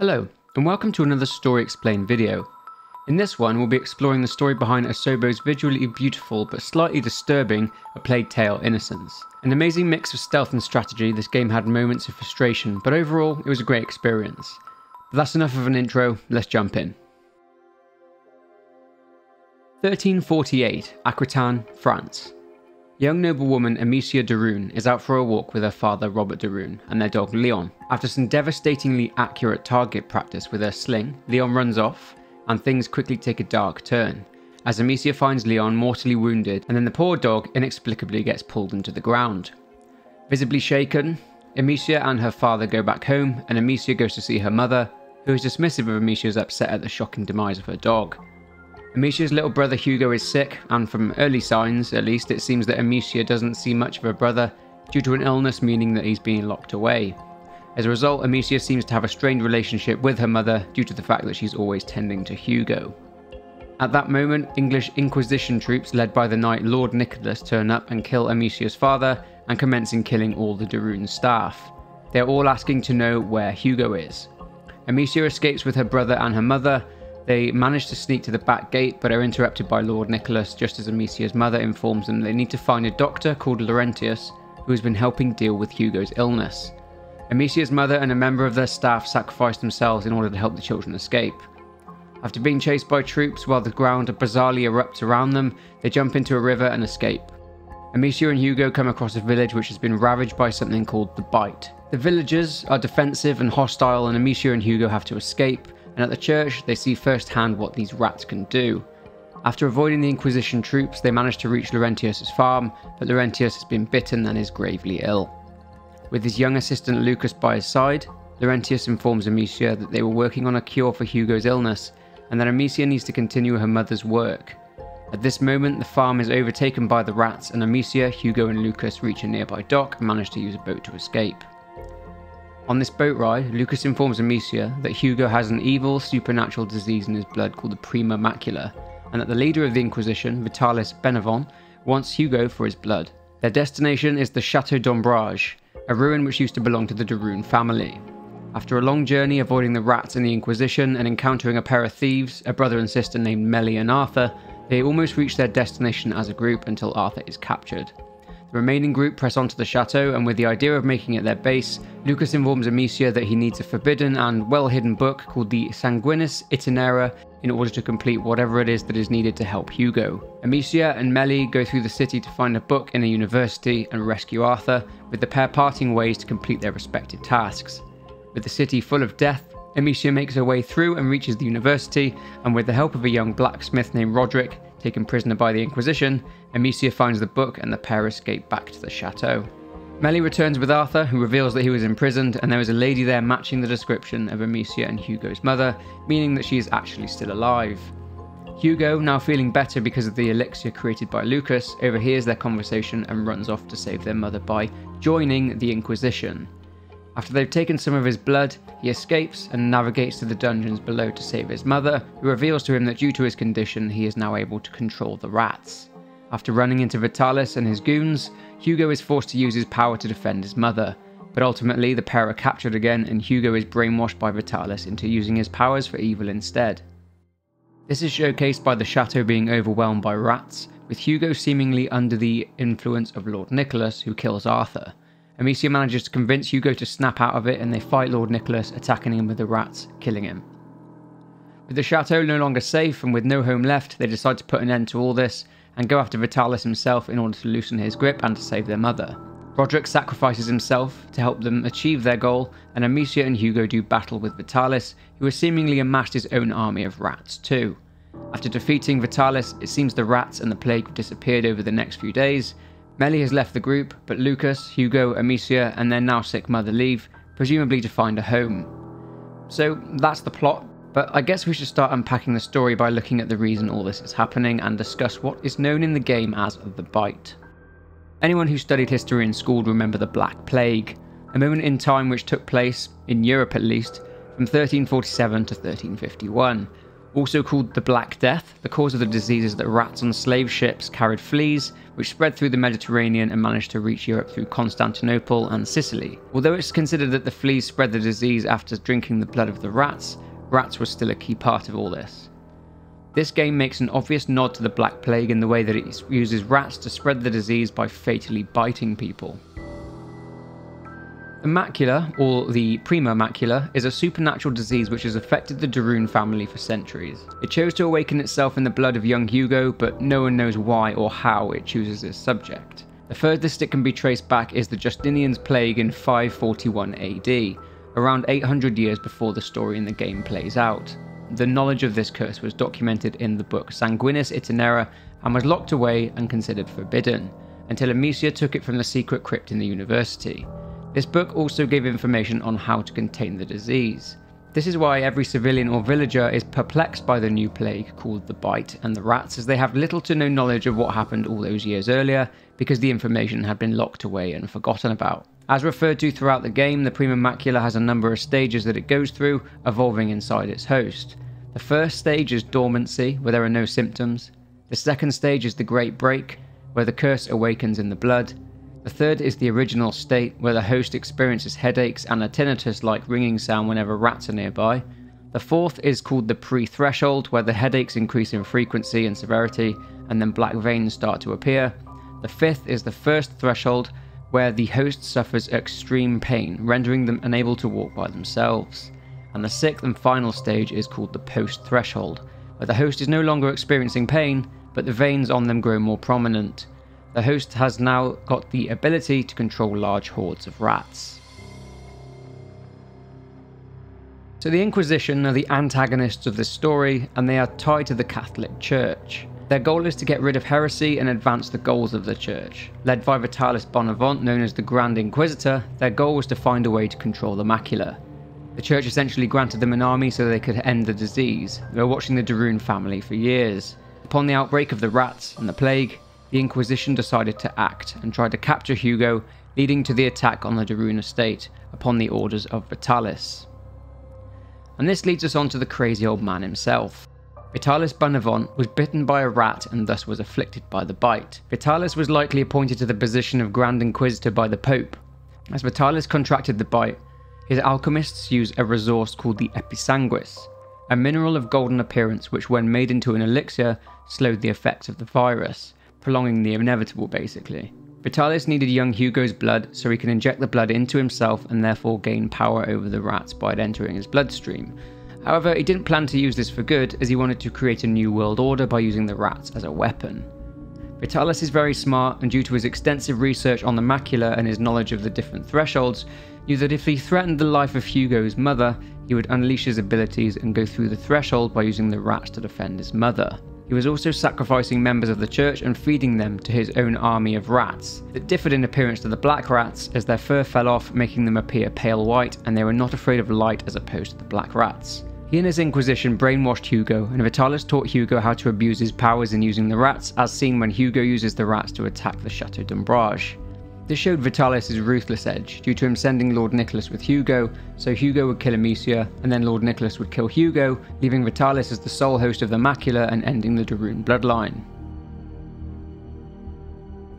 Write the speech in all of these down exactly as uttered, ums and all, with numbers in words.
Hello, and welcome to another Story Explained video. In this one, we'll be exploring the story behind Osobo's visually beautiful but slightly disturbing A Plague Tale: Innocence. An amazing mix of stealth and strategy, this game had moments of frustration, but overall, it was a great experience. But that's enough of an intro, let's jump in. thirteen forty-eight, Aquitaine, France. Young noblewoman Amicia de Rune is out for a walk with her father Robert de Rune and their dog Leon. After some devastatingly accurate target practice with her sling, Leon runs off and things quickly take a dark turn, as Amicia finds Leon mortally wounded and then the poor dog inexplicably gets pulled into the ground. Visibly shaken, Amicia and her father go back home and Amicia goes to see her mother, who is dismissive of Amicia's upset at the shocking demise of her dog. Amicia's little brother Hugo is sick, and from early signs at least it seems that Amicia doesn't see much of her brother due to an illness, meaning that he's being locked away. As a result, Amicia seems to have a strained relationship with her mother due to the fact that she's always tending to Hugo. At that moment, English Inquisition troops led by the knight Lord Nicholas turn up and kill Amicia's father and commencing killing all the Darun staff. They're all asking to know where Hugo is. Amicia escapes with her brother and her mother. They manage to sneak to the back gate but are interrupted by Lord Nicholas just as Amicia's mother informs them they need to find a doctor called Laurentius who has been helping deal with Hugo's illness. Amicia's mother and a member of their staff sacrifice themselves in order to help the children escape. After being chased by troops while the ground bizarrely erupts around them, they jump into a river and escape. Amicia and Hugo come across a village which has been ravaged by something called the Bite. The villagers are defensive and hostile and Amicia and Hugo have to escape. And at the church, they see firsthand what these rats can do. After avoiding the Inquisition troops, they manage to reach Laurentius' farm, but Laurentius has been bitten and is gravely ill. With his young assistant Lucas by his side, Laurentius informs Amicia that they were working on a cure for Hugo's illness, and that Amicia needs to continue her mother's work. At this moment, the farm is overtaken by the rats, and Amicia, Hugo and Lucas reach a nearby dock and manage to use a boat to escape. On this boat ride, Lucas informs Amicia that Hugo has an evil supernatural disease in his blood called the Prima Macula, and that the leader of the Inquisition, Vitalis Bénévent, wants Hugo for his blood. Their destination is the Chateau d'Ombrage, a ruin which used to belong to the Darun family. After a long journey avoiding the rats and the Inquisition and encountering a pair of thieves, a brother and sister named Melly and Arthur, they almost reach their destination as a group until Arthur is captured. The remaining group press onto the chateau, and with the idea of making it their base, Lucas informs Amicia that he needs a forbidden and well-hidden book called the Sanguinis Itinera in order to complete whatever it is that is needed to help Hugo. Amicia and Melly go through the city to find a book in a university and rescue Arthur, with the pair parting ways to complete their respective tasks. With the city full of death, Amicia makes her way through and reaches the university, and with the help of a young blacksmith named Roderick, taken prisoner by the Inquisition, Amicia finds the book and the pair escape back to the chateau. Melly returns with Arthur, who reveals that he was imprisoned, and there is a lady there matching the description of Amicia and Hugo's mother, meaning that she is actually still alive. Hugo, now feeling better because of the elixir created by Lucas, overhears their conversation and runs off to save their mother by joining the Inquisition. After they've taken some of his blood, he escapes and navigates to the dungeons below to save his mother, who reveals to him that due to his condition, he is now able to control the rats. After running into Vitalis and his goons, Hugo is forced to use his power to defend his mother, but ultimately the pair are captured again and Hugo is brainwashed by Vitalis into using his powers for evil instead. This is showcased by the chateau being overwhelmed by rats, with Hugo seemingly under the influence of Lord Nicholas, who kills Arthur. Amicia manages to convince Hugo to snap out of it and they fight Lord Nicholas, attacking him with the rats, killing him. With the chateau no longer safe and with no home left, they decide to put an end to all this and go after Vitalis himself in order to loosen his grip and to save their mother. Roderick sacrifices himself to help them achieve their goal, and Amicia and Hugo do battle with Vitalis, who has seemingly amassed his own army of rats too. After defeating Vitalis, it seems the rats and the plague have disappeared over the next few days. Melly has left the group, but Lucas, Hugo, Amicia and their now sick mother leave, presumably to find a home. So that's the plot, but I guess we should start unpacking the story by looking at the reason all this is happening and discuss what is known in the game as the Bite. Anyone who studied history in school would remember the Black Plague, a moment in time which took place, in Europe at least, from thirteen forty-seven to thirteen fifty-one. also called the Black Death, the cause of the disease is that rats on slave ships carried fleas, which spread through the Mediterranean and managed to reach Europe through Constantinople and Sicily. Although it's considered that the fleas spread the disease after drinking the blood of the rats, rats were still a key part of all this. This game makes an obvious nod to the Black Plague in the way that it uses rats to spread the disease by fatally biting people. The Macula, or the Prima Macula, is a supernatural disease which has affected the Darun family for centuries. It chose to awaken itself in the blood of young Hugo, but no one knows why or how it chooses its subject. The furthest it can be traced back is the Justinian's Plague in five forty-one A D, around eight hundred years before the story in the game plays out. The knowledge of this curse was documented in the book Sanguinis Itinera and was locked away and considered forbidden, until Amicia took it from the secret crypt in the university. This book also gave information on how to contain the disease. This is why every civilian or villager is perplexed by the new plague called the Bite and the rats, as they have little to no knowledge of what happened all those years earlier because the information had been locked away and forgotten about. As referred to throughout the game, the Prima Macula has a number of stages that it goes through, evolving inside its host. The first stage is dormancy, where there are no symptoms. The second stage is the Great Break, where the curse awakens in the blood. The third is the original state, where the host experiences headaches and a tinnitus-like ringing sound whenever rats are nearby. The fourth is called the pre-threshold, where the headaches increase in frequency and severity, and then black veins start to appear. The fifth is the first threshold, where the host suffers extreme pain, rendering them unable to walk by themselves. And the sixth and final stage is called the post-threshold, where the host is no longer experiencing pain, but the veins on them grow more prominent. The host has now got the ability to control large hordes of rats. So the Inquisition are the antagonists of this story, and they are tied to the Catholic Church. Their goal is to get rid of heresy and advance the goals of the Church. Led by Vitalis Bénévent, known as the Grand Inquisitor, their goal was to find a way to control the Macula. The Church essentially granted them an army so they could end the disease. They were watching the Darun family for years. Upon the outbreak of the rats and the plague, the Inquisition decided to act and tried to capture Hugo, leading to the attack on the Darun estate upon the orders of Vitalis. And this leads us on to the crazy old man himself. Vitalis Bénévent was bitten by a rat and thus was afflicted by the bite. Vitalis was likely appointed to the position of Grand Inquisitor by the Pope. As Vitalis contracted the bite, his alchemists used a resource called the Episanguis, a mineral of golden appearance which, when made into an elixir, slowed the effects of the virus, prolonging the inevitable basically. Vitalis needed young Hugo's blood so he could inject the blood into himself and therefore gain power over the rats by it entering his bloodstream. However, he didn't plan to use this for good, as he wanted to create a new world order by using the rats as a weapon. Vitalis is very smart, and due to his extensive research on the macula and his knowledge of the different thresholds, knew that if he threatened the life of Hugo's mother, he would unleash his abilities and go through the threshold by using the rats to defend his mother. He was also sacrificing members of the church and feeding them to his own army of rats that differed in appearance to the black rats, as their fur fell off, making them appear pale white, and they were not afraid of light as opposed to the black rats. He and his Inquisition brainwashed Hugo, and Vitalis taught Hugo how to abuse his powers in using the rats, as seen when Hugo uses the rats to attack the Chateau d'Ombrage. This showed Vitalis his ruthless edge, due to him sending Lord Nicholas with Hugo, so Hugo would kill Amicia, and then Lord Nicholas would kill Hugo, leaving Vitalis as the sole host of the Macula and ending the Darun bloodline.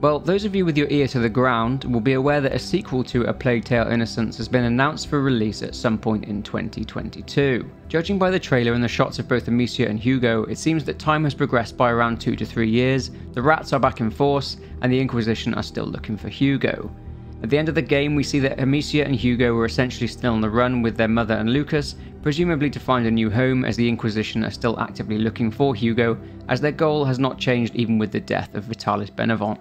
Well, those of you with your ear to the ground will be aware that a sequel to A Plague Tale: Innocence has been announced for release at some point in twenty twenty-two. Judging by the trailer and the shots of both Amicia and Hugo, it seems that time has progressed by around two to three years, the rats are back in force, and the Inquisition are still looking for Hugo. At the end of the game, we see that Amicia and Hugo were essentially still on the run with their mother and Lucas, presumably to find a new home, as the Inquisition are still actively looking for Hugo, as their goal has not changed even with the death of Vitalis Bénévent.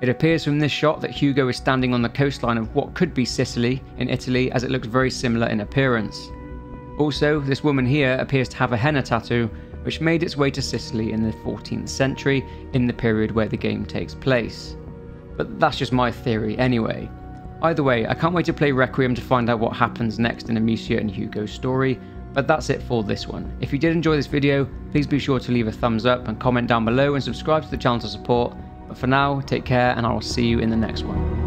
It appears from this shot that Hugo is standing on the coastline of what could be Sicily in Italy, as it looks very similar in appearance. Also, this woman here appears to have a henna tattoo, which made its way to Sicily in the fourteenth century, in the period where the game takes place. But that's just my theory anyway. Either way, I can't wait to play Requiem to find out what happens next in Amicia and Hugo's story, but that's it for this one. If you did enjoy this video, please be sure to leave a thumbs up and comment down below, and subscribe to the channel to support. But for now, take care, and I will see you in the next one.